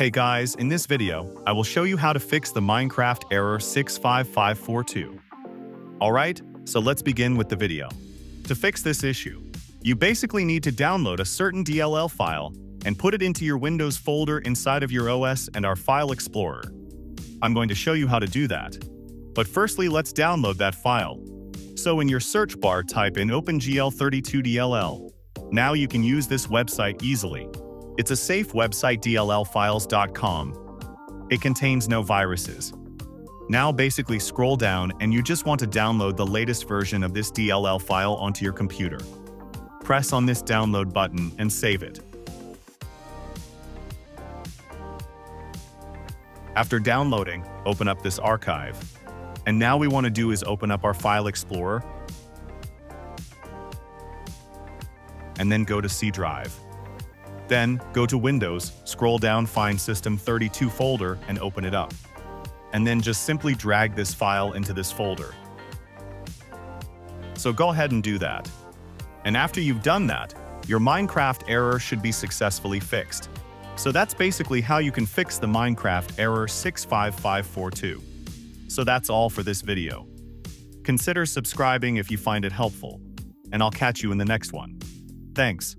Hey guys, in this video, I will show you how to fix the Minecraft error 65542. Alright, so let's begin with the video. To fix this issue, you basically need to download a certain DLL file and put it into your Windows folder inside of your OS and our File Explorer. I'm going to show you how to do that. But firstly, let's download that file. So in your search bar, type in OpenGL32.dll. Now you can use this website easily. It's a safe website, dllfiles.com. It contains no viruses. Now basically scroll down and you just want to download the latest version of this DLL file onto your computer. Press on this download button and save it. After downloading, open up this archive. And now we want to do is open up our File Explorer and then go to C drive. Then, go to Windows, scroll down, find System32 folder, and open it up. And then just simply drag this file into this folder. So go ahead and do that. And after you've done that, your Minecraft error should be successfully fixed. So that's basically how you can fix the Minecraft error 65542. So that's all for this video. Consider subscribing if you find it helpful. And I'll catch you in the next one. Thanks.